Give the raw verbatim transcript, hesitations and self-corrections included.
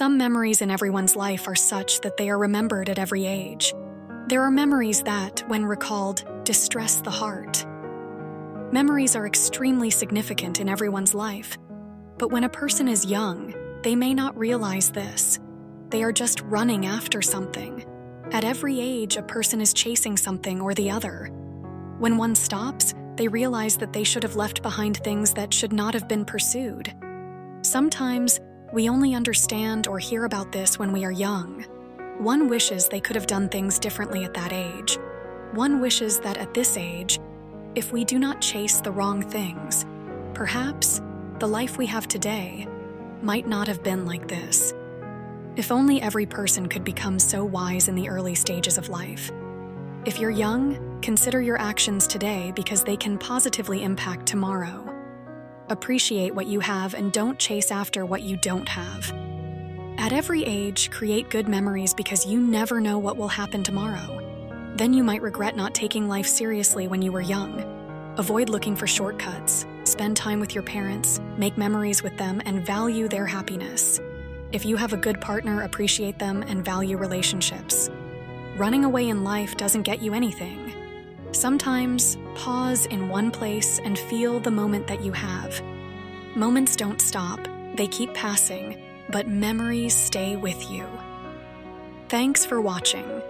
Some memories in everyone's life are such that they are remembered at every age. There are memories that, when recalled, distress the heart. Memories are extremely significant in everyone's life, but when a person is young, they may not realize this. They are just running after something. At every age, a person is chasing something or the other. When one stops, they realize that they should have left behind things that should not have been pursued. Sometimes, we only understand or hear about this when we are young. One wishes they could have done things differently at that age. One wishes that at this age, if we do not chase the wrong things, perhaps the life we have today might not have been like this. If only every person could become so wise in the early stages of life. If you're young, consider your actions today because they can positively impact tomorrow. Appreciate what you have and don't chase after what you don't have. At every age, create good memories because you never know what will happen tomorrow. Then you might regret not taking life seriously when you were young. Avoid looking for shortcuts. Spend time with your parents, make memories with them, and value their happiness. If you have a good partner, appreciate them and value relationships. Running away in life doesn't get you anything. Sometimes, pause in one place and feel the moment that you have. Moments don't stop, they keep passing, but memories stay with you. Thanks for watching.